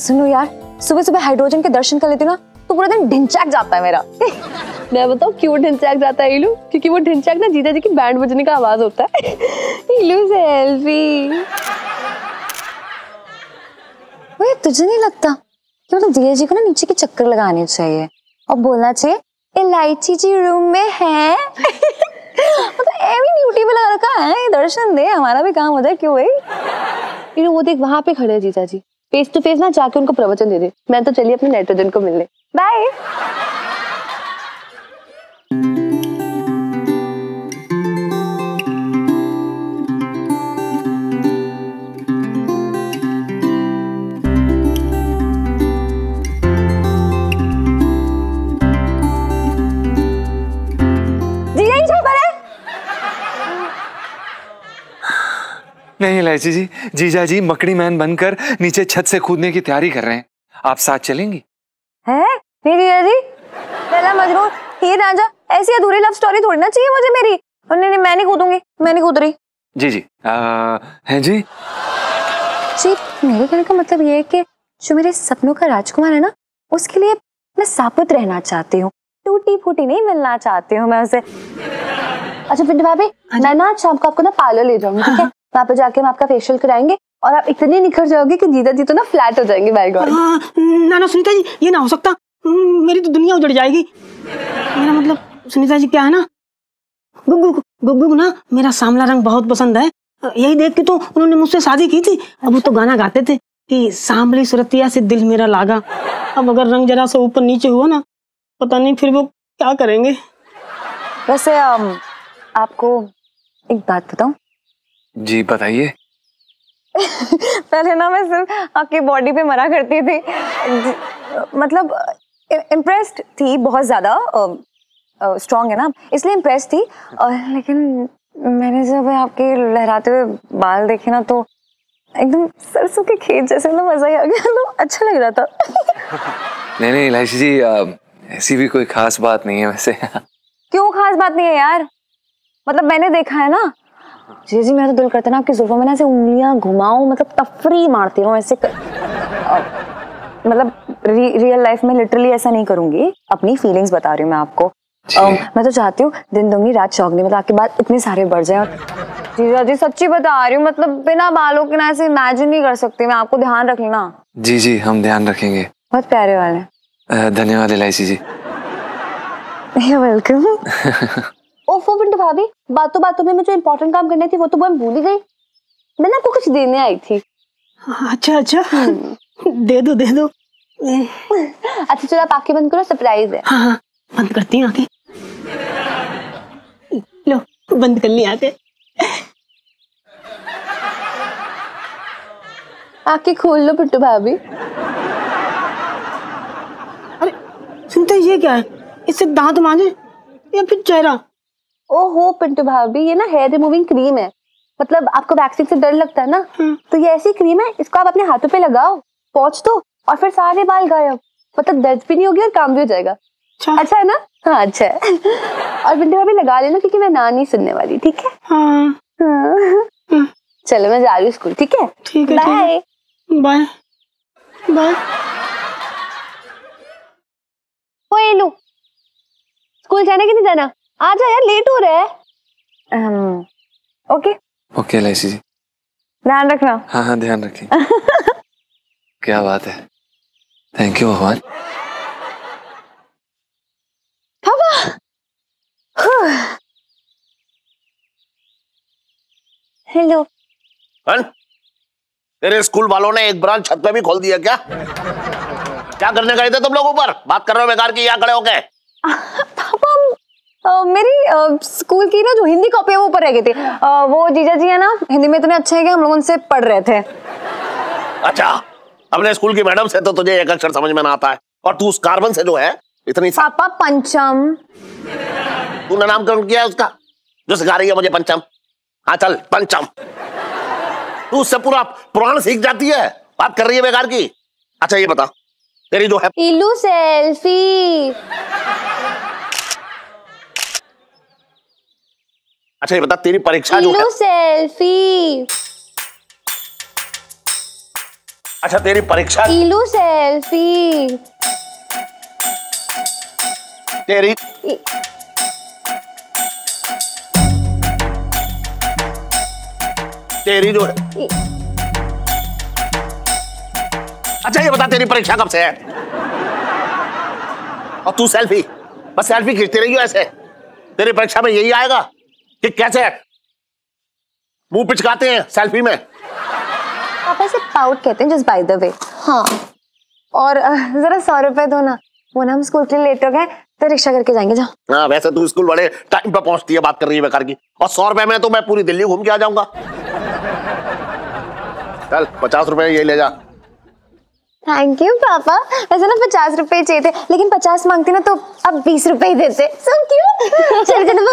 सुनो यार, सुबह सुबह हाइड्रोजन के दर्शन कर लेती ना तो पूरा दिन ढिंचाक जाता है मेरा। मैं बताऊँ क्यों ढिंचाक जाता है इलू? क्योंकि वो ढिंचाक ना जीजा जी की बैंड बजने का आवाज होता है। इलू सेल्फी। वे तुझे नहीं लगता कि मतलब जीजा जी को ना नीचे के चक्कर लगाने चाहिए और बोलना चाहिए इलायची जी रूम में है। मतलब एवी ड्यूटी पे लगा रखा है, दर्शन दे, हमारा भी काम होता है, क्यों भाई? वो देख वहाँ पे खड़े हैं जीजा जी, फेस टू फेस ना जाके उनको प्रवचन दे दे। मैं तो चली अपने नाइट्रोजन को मिलने, बाय। नहीं इलायची जी, जीजा जी मकड़ी मैन बनकर नीचे छत से कूदने की तैयारी कर रहे हैं, आप साथ चलेंगी? है नहीं जीजा जी, पहला मजरूर ये राजा, ऐसी अधूरी लव स्टोरी थोड़ी ना चाहिए मुझे मेरी। नहीं, मैं नहीं कूदूंगी, मैं नहीं कूद रही। जी जी हैं जी जी, मेरे कहने का मतलब ये है कि जो मेरे सपनों का राजकुमार है ना, उसके लिए मैं साबुत रहना चाहती हूँ, टूटी फूटी नहीं मिलना चाहती हूँ मैं उसे। अच्छा पिंटू भाभी, मैं ना शाम को आपको ना पार्लर ले जाऊंगी, ठीक है? वहाँ पे जाके हम आपका फेशियल कराएंगे और आप इतने निखर जाओगे कि जीजा जी तो ना फ्लैट हो जाएंगे। By God. ना ना सुनीता जी, ये ना हो सकता, मेरी तो दुनिया उजड़ जाएगी। मेरा मतलब सुनीता जी क्या है ना, गुगू ना मेरा सांवला रंग बहुत पसंद है, यही देख के तो उन्होंने मुझसे शादी की थी। अब वो तो गाना गाते थे कि सांवली सूरतिया से दिल मेरा लागा, अब अगर रंग जरा सा ऊपर नीचे हुआ ना, पता नहीं फिर वो क्या करेंगे। वैसे आपको एक बात बताऊं? जी बताइए। पहले ना मैं सिर्फ आपकी बॉडी पे मरा करती थी, मतलब इम्प्रेस्ड थी, बहुत ज़्यादा स्ट्रांग है ना, इसलिए इम्प्रेस थी। लेकिन मैंने जब आपके लहराते हुए बाल देखे ना तो एकदम सरसों के खेत जैसे, मतलब मज़ा ही आ गया, मतलब अच्छा लग रहा था। नहीं इलायची जी, ऐसी भी कोई खास बात नहीं है वैसे। क्यों खास बात नहीं है यार? मतलब मैंने देखा है ना जी, मेरा तो दिल करता है ना आपकी जुल्फों में ना ऐसे उंगलियां घुमाऊं, मतलब तफरी मारती रहूं ऐसे मतलब रियल लाइफ में लिटरली ऐसा नहीं करूंगी, अपनी फीलिंग्स बता रही हूं मैं आपको। मैं तो चाहती हूँ दिन दूंगी रात चौगनी, मतलब आपके बाल इतने सारे बढ़ जाए। जीजा जी सच्ची बता रही हूँ, मतलब बिना बालों के ना ऐसे इमेजिन नहीं कर सकती मैं आपको, ध्यान रख लेना। जी जी हम ध्यान रखेंगे। बहुत प्यारे वाले, धन्यवाद इलायची जी। वेलकम। ओफो पिंटू भाभी, बातों में जो इम्पोर्टेंट काम करने थी वो तो मैं भूल ही गई, मैं ना आपको कुछ देने आई थी। अच्छा दे दो। अच्छा चलो आप आंखें बंद करो, सरप्राइज है। हाँ, बंद करती हूँ आंखें, लो बंद कर ली आंखें। आंखें खोल लो पिंटू भाभी। अरे सुनते ये क्या है, इससे दांत मांजे या फिर चेहरा? ओहो पिंटू भाभी, ये ना हेयर रिमूविंग क्रीम है, मतलब आपको वैक्सिंग से डर लगता है ना, तो ये ऐसी क्रीम है, इसको आप अपने हाथों पे लगाओ, पोंछ दो और फिर सारे बाल गायब, मतलब दर्द भी नहीं होगी और काम भी हो जाएगा। अच्छा है ना? हाँ अच्छा है। और पिंटू भाभी लगा लेना क्योंकि मैं ना नहीं सुनने वाली, ठीक है? हाँ। चलो मैं जा रही हूँ स्कूल, ठीक है? ठीक है, बाय बाय बाय। ओए इल्लू, स्कूल जाना कि नहीं जाना? आजा यार, लेट हो रहा है। ओके इलायची जी, ध्यान रखना। हाँ ध्यान रखें। क्या बात है, थैंक यू भगवान। हेलो, तेरे स्कूल वालों ने एक ब्रांच छत पे भी खोल दिया क्या? क्या करने गए थे तुम लोग ऊपर? बात कर रहे हो बेकार की, यहाँ खड़े हो गए? मेरी स्कूल की ना जो हिंदी कॉपी है वो ऊपर रह गई थी, वो जीजा जी है ना हिंदी में इतने अच्छे हैं कि हम लोग उनसे पढ़ रहे थे। अच्छा, अपने स्कूल की मैडम से तो तुझे एक अक्षर समझ में ना आता है, और तू उस कार्बन से जो है इतनी पापा पंचम तूने नामकरण किया है उसका, जो सिखा रही है मुझे पंचम। हाँ चल पंचम, तू उससे पूरा पुराण सीख जाती है, बात कर रही है बेकार की। अच्छा ये बता, तेरी जो है इल्लू सेल्फी, अच्छा ये बता तेरी परीक्षा जो है, सेल्फी अच्छा तेरी परीक्षा इल्लू सेल्फी तेरी तेरी जो अच्छा ये बता तेरी परीक्षा कब से है और तू सेल्फी बस सेल्फी खींचती रही हो ऐसे तेरी परीक्षा में यही आएगा कि कैसे मुंह पिचकाते हैं सेल्फी में पापा से पाउट कहते हैं जस्ट बाय द वे हाँ और जरा 100 रुपए दो ना वो ना हम स्कूल के लिए लेट हो गए तो रिक्शा करके जाएंगे जाओ हाँ वैसे तू स्कूल बड़े टाइम पर पहुंचती है बात कर रही है बेकार की और 100 रुपए में तो मैं पूरी दिल्ली घूम के आ जाऊंगा चल 50 रुपए ये ले जा थैंक यू पापा ऐसे ना 50 रुपए चाहिए थे लेकिन 50 मांगती ना तो अब 20 रुपए ही देते सब क्यों चलो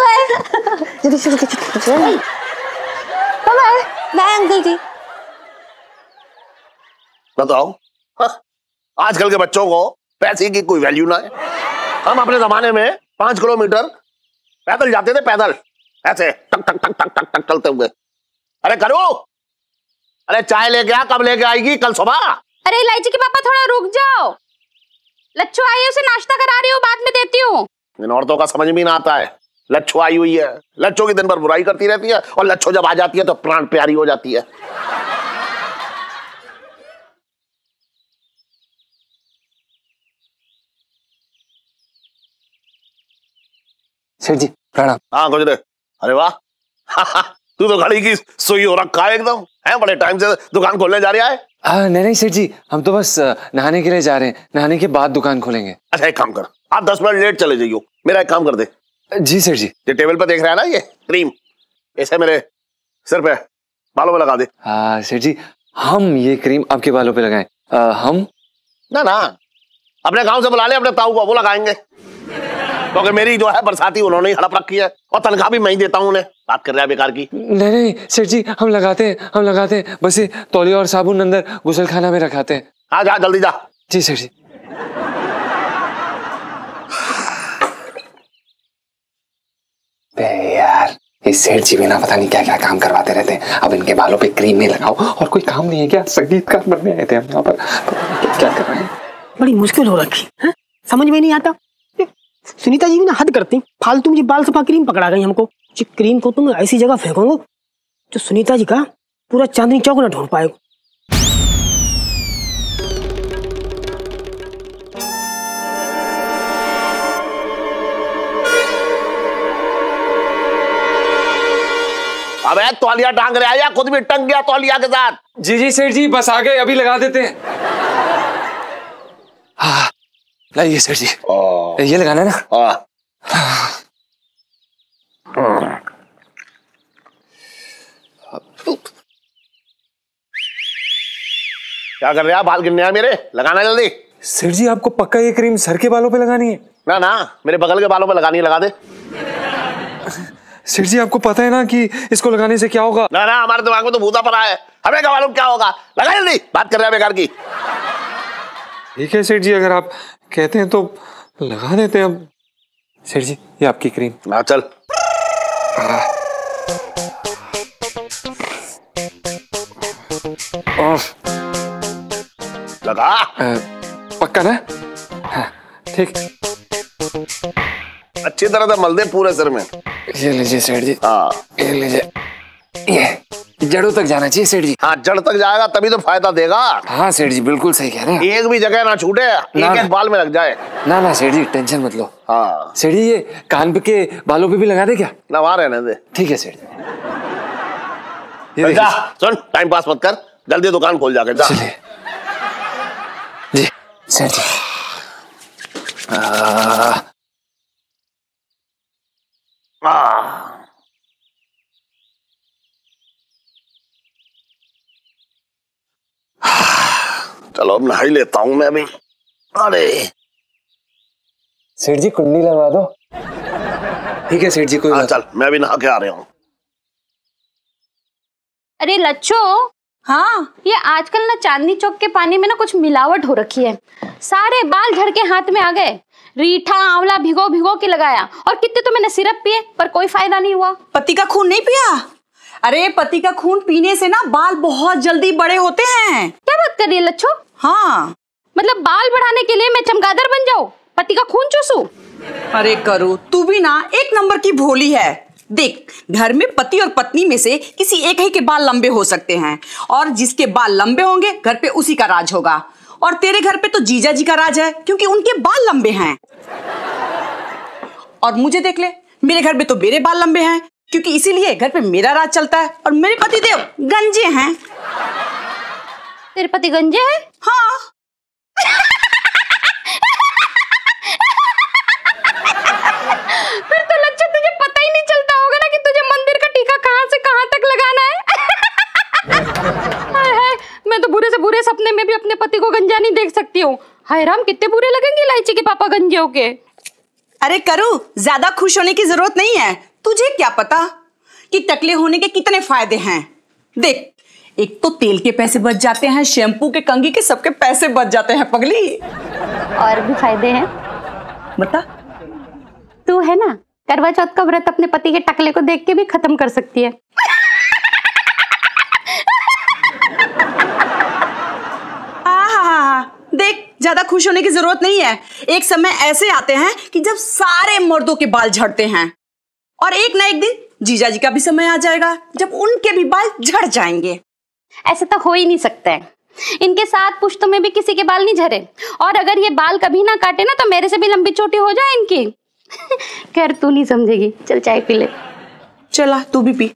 बाय बाय अंकल जी बताओ आजकल के बच्चों को पैसे की कोई वैल्यू ना है हम अपने जमाने में 5 किलोमीटर पैदल जाते थे पैदल ऐसे टक टक टक टक टक टक चलते हुए अरे करो अरे चाय लेके आ कब लेके आएगी कल सुबह अरे इलायची के पापा थोड़ा रुक जाओ लच्छू आई है उसे नाश्ता करा रही हो बाद में देती हूँ इन औरतों का समझ में ना आता है लच्छू आई हुई है लच्छू की दिन भर बुराई करती रहती है और लच्छू जब आ जाती है तो प्राण प्यारी हो जाती है जी प्रणाम हाँ गुजरे अरे वाह तू तो घड़ी की सुई हो रखा है एकदम है बड़े टाइम से दुकान खोलने जा रहा है नहीं नहीं सेठ जी हम तो बस नहाने के लिए जा रहे हैं नहाने के बाद दुकान खोलेंगे अच्छा एक काम कर आप 10 मिनट लेट चले जाइयो मेरा एक काम कर दे जी सेठ जी ये टेबल पर देख रहा है ना ये क्रीम ऐसे मेरे सिर पे बालों पे लगा दे हाँ सेठ जी हम ये क्रीम आपके बालों पे लगाए हम ना ना अपने गाँव से बुला ले अपने ताऊ को वो लगाएंगे क्योंकि मेरी जो है बरसाती उन्होंने ही हड़प रखी है और तनख्वाह भी मैं ही देता हूँ उन्हें बात कर रहा है बेकार की नहीं नहीं सेठ जी हम लगाते हैं बस ये तौलिया और साबुन अंदर गुसलखाना में रखाते हैं हाँ जा जल्दी जा जी सेठ जी यार इस सेठ जी बिना पता नहीं क्या क्या काम करवाते रहते हैं अब इनके बालों पे क्रीम नहीं लगाओ और कोई काम नहीं है क्या संगीतकार बनने आए थे हम यहाँ पर क्या कर रहे हैं बड़ी मुश्किल हो रखी है समझ में नहीं आता सुनीता जी भी ना हद करती फालतू मुझे बाल सफा क्रीम पकड़ा गई हमको जी क्रीम को तुम ऐसी जगह फेंकोगे जो सुनीता जी का पूरा चांदनी चौक ना ढूंढ पाएगा अबे तौलिया टांग रहा है या खुद भी टंग गया तौलिया के साथ जी जी सेठ जी बस आ गए अभी लगा देते हैं हाँ लाइए सेठ जी ये लगाना है ना क्या कर रहे हैं बाल गिरने हैं मेरे लगाना जल्दी सेठ जी आपको पक्का ये क्रीम सर के बालों पे लगानी है ना ना मेरे बगल के बालों पे लगानी है लगा दे सेठ जी आपको पता है ना कि इसको लगाने से क्या होगा ना ना हमारे दिमाग में तो भूता पड़ा है हमें क्या मालूम क्या होगा लगा जल्दी बात कर रहे हैं बेकार की ठीक है सेठ जी अगर आप कहते हैं तो लगा देते हैं हम सेठ जी ये आपकी क्रीम हाँ चल लगा पक्का ना हाँ ठीक अच्छी तरह से मल दे पूरे सर में ये लीजिए सेठ जी हाँ ये लीजिए ये जड़ों तक जाना चाहिए सेठ जी हाँ जड़ तक जाएगा तभी तो फायदा देगा हाँ सेठ जी बिल्कुल सही कह रहे हैं एक भी जगह ना छूटे एक बाल में लग जाए ना ना सेठ जी टेंशन मत लो हाँ सेठ जी ये कान पे के बालों पे भी लगा दे क्या ना वहाँ रहने दे ठीक है सेठ जी सुन टाइम पास मत कर जल्दी दुकान खोल जाके जा जी सेठ जी चलो अब नहा ही लेता हूँ मैं भी अरे सेठ जी कुंडी लगा दो ठीक है सेठ जी कोई चल मैं भी नहा के आ रहा हूँ अरे लच्छो हाँ ये आजकल ना चांदनी चौक के पानी में ना कुछ मिलावट हो रखी है सारे बाल झड़ के हाथ में आ गए रीठा आंवला भिगो भिगो के लगाया और कितने तो मैंने सिरप पिए पर कोई फायदा नहीं हुआ पति का खून नहीं पिया अरे पति का खून पीने से ना बाल बहुत जल्दी बड़े होते हैं क्या बात कर मेरा रियल लच्छो? हाँ। मतलब बाल बढ़ाने के लिए मैं चमगादड़ बन जाऊँ, पति का खून चूसू? अरे करू, तू भी ना एक नंबर की भोली है। देख, घर में पति और पत्नी में से किसी एक ही के बाल लंबे हो सकते हैं, और जिसके बाल लंबे होंगे घर पे उसी का राज होगा। और तेरे घर पे तो जीजा जी का राज है क्योंकि उनके बाल लंबे हैं। और मुझे देख ले, मेरे घर पे तो मेरे बाल लंबे हैं क्योंकि इसीलिए घर पे मेरा राज चलता है। और मेरे पति देव गंजे हैं। तेरे पति गंजे हैं? हाँ। फिर तो लच्छा तुझे पता ही नहीं चलता होगा ना कि तुझे मंदिर का टीका कहाँ से कहाँ तक लगाना है। हाय हाय, मैं तो बुरे से बुरे सपने में भी अपने पति को गंजा नहीं देख सकती हूँ। हाय राम, कितने बुरे लगेंगे इलायची के पापा गंजे होके। अरे करू, ज्यादा खुश होने की जरूरत नहीं है। तुझे क्या पता कि टकले होने के कितने फायदे हैं। देख, एक तो तेल के पैसे बच जाते हैं, शैम्पू के, कंघी के, सबके पैसे बच जाते हैं पगली। और भी फायदे हैं, बता। तू है ना, करवा चौथ का व्रत अपने पति के टकले को देख के भी खत्म कर सकती है। देख, ज्यादा खुश होने की जरूरत नहीं है। एक समय ऐसे आते हैं कि जब सारे मर्दों के बाल झड़ते हैं, और एक ना एक दिन जीजा जी का भी समय आ जाएगा जब उनके भी बाल झड़ जाएंगे। ऐसे तो हो ही नहीं सकता है। इनके साथ पुश्तों में भी किसी के बाल नहीं झड़े, और अगर ये बाल कभी ना काटे ना तो मेरे से भी लंबी चोटी हो जाए इनकी। खैर तू नहीं समझेगी, चल चाय पी ले। चला तू भी पी।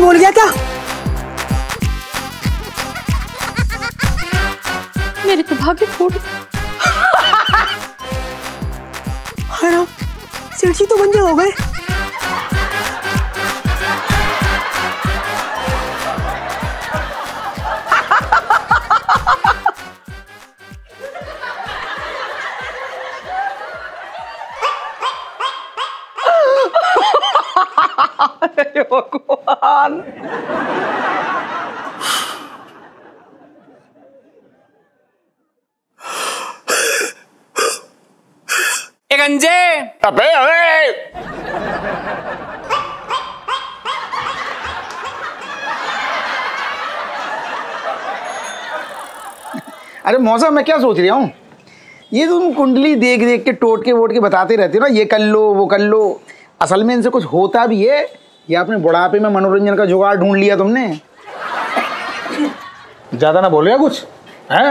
बोल गया क्या? मेरे तो भाग्य फूट। सेठजी तो गंजे हो गए। गंजे, अबे अरे मौसा, मैं क्या सोच रहा हूँ, ये तुम कुंडली देख देख के टोट के वोट के बताते रहते हो ना, ये कर लो वो कर लो, असल में इनसे कुछ होता भी है या अपने बुढ़ापे में मनोरंजन का जुगाड़ ढूंढ लिया तुमने? ज्यादा ना बोल कुछ है।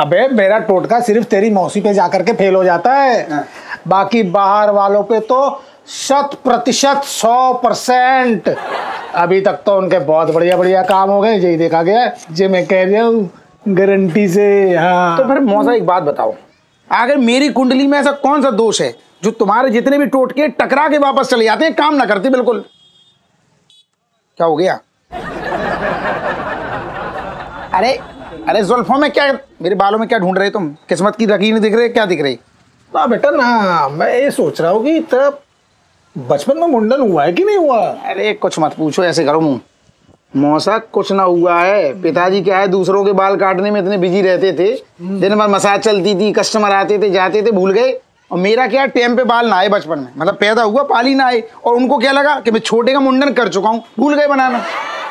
अबे मेरा टोटका सिर्फ तेरी मौसी पे जाकर के फेल हो जाता है, बाकी बाहर वालों पे तो 100% 100%। अभी तक तो उनके बहुत बढ़िया बढ़िया काम हो गए, यही देखा गया है, जे मैं कह रहा हूँ गारंटी से। हाँ, तो फिर मौसा एक बात बताओ, अगर मेरी कुंडली में ऐसा कौन सा दोष है जो तुम्हारे जितने भी टोटके टकरा के वापस चले जाते हैं, काम ना करते बिल्कुल? क्या हो गया? अरे जुल्फों में क्या, मेरे बालों में क्या ढूंढ रहे तुम? किस्मत की रकीन दिख रही, क्या दिख रही? ना बेटा ना, मैं ये सोच रहा हूँ कि तब बचपन में मुंडन हुआ है कि नहीं हुआ। अरे कुछ मत पूछो, ऐसे करो मुँह मौसा, कुछ ना हुआ है। पिताजी क्या है, दूसरों के बाल काटने में इतने बिजी रहते थे, दिन भर मसाज चलती थी, कस्टमर आते थे जाते थे, भूल गए। और मेरा क्या, टाइम पे बाल ना आए बचपन में, मतलब पैदा हुआ पाली ना आए, और उनको क्या लगा कि मैं छोटे का मुंडन कर चुका हूँ, भूल गए बनाना।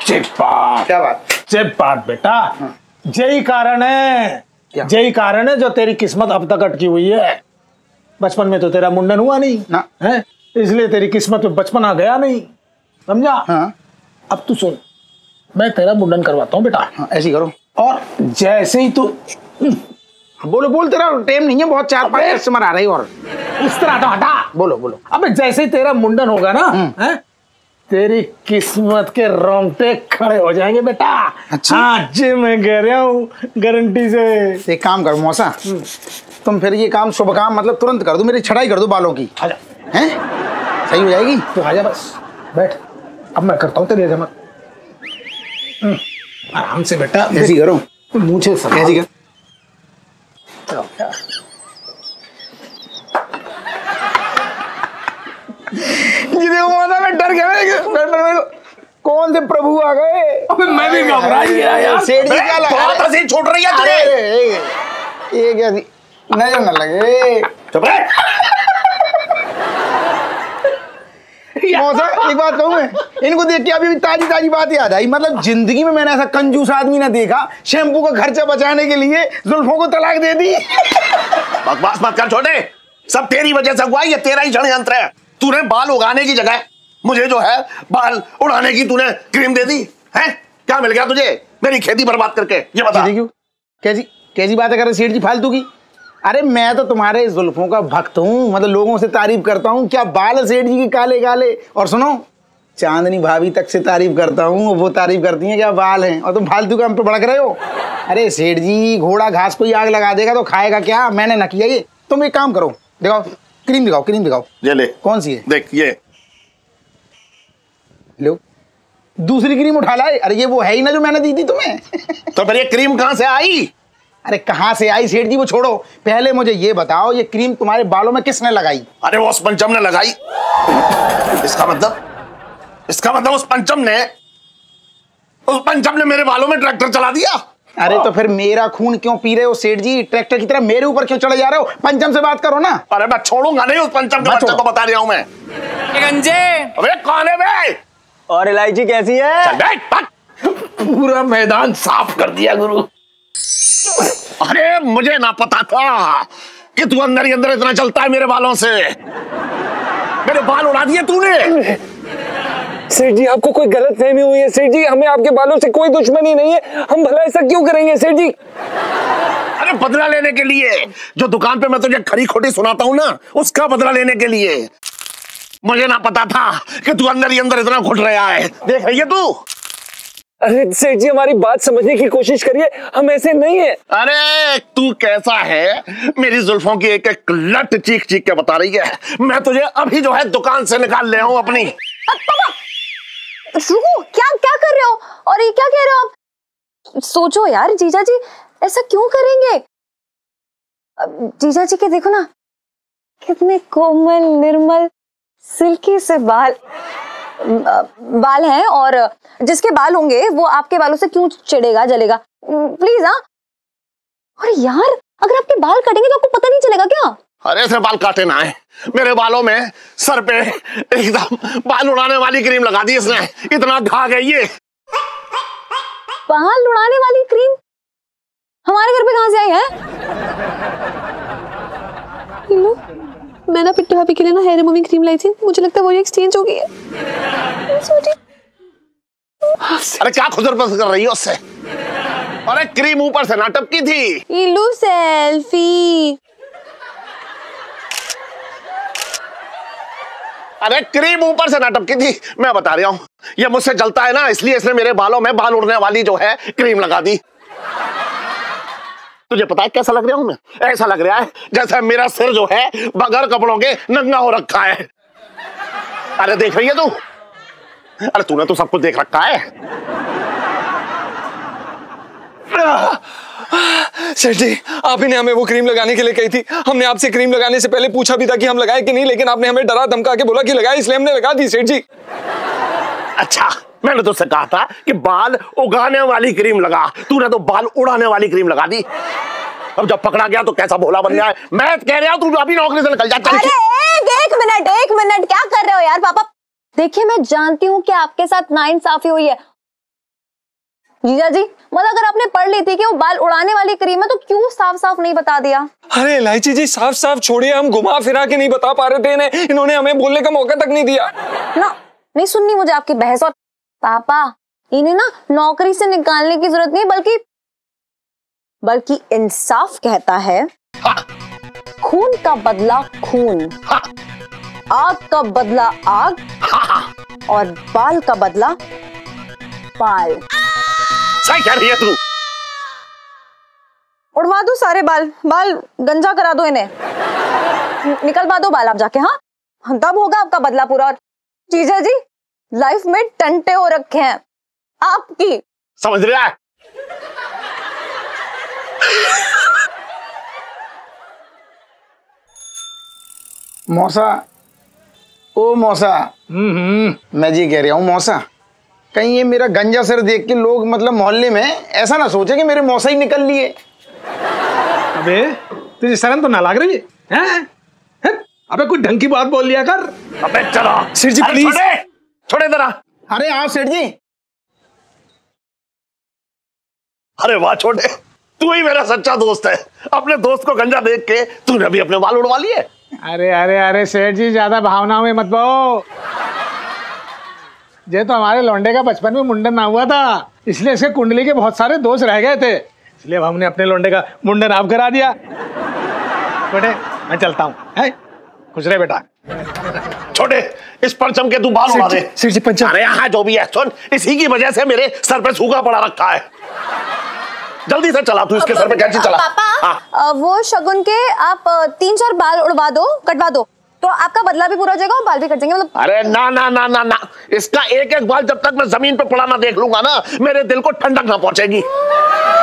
क्या बात बेटा, यही कारण है, यही कारण है जो तेरी किस्मत अब तक अटकी हुई है। बचपन में तो तेरा मुंडन हुआ नहीं ना, है इसलिए तेरी किस्मत में बचपन आ गया नहीं, समझा? हाँ। अब तू सुन, मैं तेरा मुंडन करवाता हूँ बेटा। हाँ, ऐसी करो, और जैसे ही तू बोलो, बोल तेरा टाइम नहीं है बहुत, 4-5 कस्टमर आ रहे हैं और इस तरह हटा बोलो बोलो। अब जैसे ही तेरा मुंडन होगा ना, है तेरी किस्मत के रोंगटे खड़े हो जाएंगे बेटा। अच्छा हाँ जी मैं कह रहा हूँ गारंटी से। एक काम करो मौसा, तुम फिर ये काम शुभ काम मतलब तुरंत कर दो, मेरी छटाई कर दो बालों की। आजा हैं सही हो जाएगी। तो आजा बस बैठ, अब मैं करता हूँ तेरी जमा। आराम से बेटा, ऐसी करो मुझे सब ऐसी करो। मैं डर गया, कौन से प्रभु आ गए। अबे मैं भी घबरा गया यार। सेठ जी क्या लगा था, सेठ छोड़ रही है तुझे। ये क्या नजर न लगे, चुप रह। मौसा एक बात कहूँ मैं, इनको देख के अभी ताजी ताजी बात याद आई। मतलब जिंदगी में मैंने ऐसा कंजूस आदमी ना देखा, शैम्पू का खर्चा बचाने के लिए जुल्फों को तलाक दे दी। बकवास मत कर छोटे, सब तेरी वजह से हुआ, ये तेरा ही षड्यंत्र है। तूने बाल उगाने की जगह मुझे जो है बाल उड़ाने की तूने क्रीम दे दी है। क्या मिल गया तुझे मेरी खेती बर्बाद करके, ये बता। कैसी बातें कर रहे सेठ जी फालतू की। अरे मैं तो तुम्हारे जुल्फों का भक्त हूँ, मतलब लोगों से तारीफ करता हूँ। क्या बाल सेठ जी की काले काले, और सुनो चांदनी भाभी तक से तारीफ करता हूँ, वो तारीफ करती है क्या बाल हैं, और तुम फालतू का हम पे भड़क रहे हो। अरे सेठ जी घोड़ा घास को ही आग लगा देगा तो खाएगा क्या, मैंने ना किया ये। तुम एक काम करो, दिखाओ क्रीम, दिखाओ क्रीम, दिखाओ ये ले। कौन सी है देख, ये लो। दूसरी क्रीम उठा लाए। अरे ये वो है ही ना जो मैंने दी थी तुम्हें। तो फिर ये क्रीम कहाँ से आई। अरे कहाँ से आई सेठ जी वो छोड़ो, पहले मुझे ये बताओ ये क्रीम तुम्हारे बालों में किसने लगाई। अरे वो उस पंचम ने लगाई। इसका मतलब उस पंचम ने मेरे बालों में ट्रैक्टर चला दिया। अरे तो फिर मेरा खून क्यों पी रहे हो सेठ जी, ट्रैक्टर की तरह मेरे ऊपर क्यों चढ़े जा रहे हो। पंचम से बात करो ना। अरे मैं छोड़ूंगा नहीं उस पंचम के बच्चे को, बता रहा हूं मैं। अबे कौन है बे, और इलायची कैसी है। पूरा मैदान साफ कर दिया गुरु। अरे मुझे ना पता था कि तू अंदर ही अंदर इतना चलता है मेरे बालों से। मेरे बाल उड़ा दिए तूने। सेठ जी आपको कोई गलत फहमी हुई है सेठ जी, हमें आपके बालों से कोई दुश्मनी नहीं है, हम भला ऐसा क्यों करेंगे सेठ जी। अरे बदला लेने के लिए, जो दुकान पे मैं तुझे खरी खोटी सुनाता हूँ ना, उसका बदला लेने के लिए। मुझे ना पता था कि तू अंदर ही अंदर इतना घुट रहा है, देख रही है तू। अरे सेठ जी हमारी बात समझने की कोशिश करिए, हम ऐसे नहीं है। अरे तू कैसा है, मेरी जुल्फों की एक एक लट चीख चीख के बता रही है। मैं तुझे अभी जो है दुकान से निकाल ले आऊं अपनी। क्या कर रहे हो, और ये क्या कह रहे हो आप। सोचो यार जीजा जी ऐसा क्यों करेंगे। जीजा जी के देखो ना कितने कोमल निर्मल सिल्की से बाल हैं, और जिसके बाल होंगे वो आपके बालों से क्यों चिढ़ेगा जलेगा प्लीज। हाँ और यार अगर आपके बाल कटेंगे तो आपको पता नहीं चलेगा क्या। अरे इसमें बाल काटे ना है, मेरे बालों में सर पे एकदम बाल उड़ाने वाली क्रीम लगा दी इसने, इतना घाघ है ये। बाल उड़ाने वाली क्रीम हमारे घर पे कहाँ से आई है। इल्लू मैंने पिंटू भाभी के लिए ना हेयर रिमूविंग क्रीम लाई थी, मुझे लगता है वो एक्सचेंज हो गई है। अरे क्या खुदरपस कर रही है उससे। अरे क्रीम ऊपर से ना टपकी थी। इल्लू सेल्फी। अरे क्रीम ऊपर से ना टपकी थी, मैं बता रहा हूँ। ये मुझसे जलता है ना इसलिए इसने मेरे बालों में बाल उड़ने वाली जो है क्रीम लगा दी। तुझे पता है कैसा लग रहा हूँ मैं, ऐसा लग रहा है जैसे मेरा सिर जो है बगैर कपड़ों के नंगा हो रखा है। अरे देख रही है तू, अरे तूने तो सब कुछ देख रखा है। सेठ जी आप ही ने हमें वो क्रीम लगाने के लिए कही थी, हमने आपसे क्रीम लगाने से पहले पूछा भी था कि हम लगाए कि नहीं, लेकिन आपने हमें डरा धमका के बोला कि लगाए, इसलिए हमने लगा दी सेठ जी। अच्छा मैंने तो कहा था कि बाल उगाने वाली क्रीम लगा, तूने तो बाल उड़ाने वाली क्रीम लगा दी। अब जब पकड़ा गया तो कैसा भोला बन गया। मैं कह रहा हूँ तू अभी नौकरी से निकल जा। एक मिनट क्या कर रहे हो यार पापा। देखिये मैं जानती हूँ कि आपके साथ नाइंसाफी हुई है जीजा जी, मतलब अगर आपने पढ़ ली थी कि वो बाल उड़ाने वाली क्रीम है तो क्यों साफ साफ नहीं बता दिया। अरे इलायची जी साफ साफ छोड़िए, हम घुमा फिरा के नहीं बता पा रहे थे इन्हें, इन्होंने हमें बोलने का मौका तक नहीं दिया ना। नहीं सुननी मुझे आपकी बहस। और पापा इन्हें ना नौकरी से निकालने की जरूरत नहीं, बल्कि इंसाफ कहता है। खून का बदला खून, आग का बदला आग, और बाल का बदला बाल। सही कह रही है तू। उड़वा दो सारे बाल, बाल गंजा करा दो इन्हें, निकलवा दो बाल आप जाके। हाँ तब होगा आपका बदला पूरा। और जीजा जी लाइफ में टंटे हो रखे हैं आपकी, समझ रहा है? मौसा, ओ मौसा, मैं जी कह रहा हूँ मौसा, कहीं ये मेरा गंजा सर देख के लोग मतलब मोहल्ले में ऐसा ना सोचे कि मेरे मौसा ही निकल लिए। अबे तुझे शर्म तो ना लग रही है? अबे कोई ढंग की बात बोल लिया कर। अबे चलो सेठ जी प्लीज, छोड़े जरा। अरे हाँ सेठ जी, अरे वाह छोटे, तू ही मेरा सच्चा दोस्त है। अपने दोस्त को गंजा देख के तूने भी अपने बाल उड़वा लिए। अरे अरे अरे सेठ जी ज्यादा भावना में मत बहो, ये तो हमारे लौंडे का बचपन में मुंडन हुआ था, इसलिए इसके कुंडली के बहुत सारे दोष रह गए थे, इसलिए हमने अपने लौंडे का मुंडन आप करा दिया। बेटे मैं चलता हूँ, है खुश रहे बेटा। छोटे इस परचम के तू बाल उड़ा दे। सेठ जी पंचम, अरे हाँ जो भी है सुन, इसी की वजह से मेरे सर पे सूखा पड़ा रखा है। जल्दी से चला तू इसके सर पे कैंची चला। पापा वो शगुन के आप 3-4 बाल उड़वा दो, कटवा दो, तो आपका बदला भी पूरा हो जाएगा और बाल भी कट जाएंगे। मतलब अरे ना ना ना ना ना, इसका एक एक बाल जब तक मैं जमीन पे पड़ा ना देख लूंगा ना, मेरे दिल को ठंडक ना पहुंचेगी।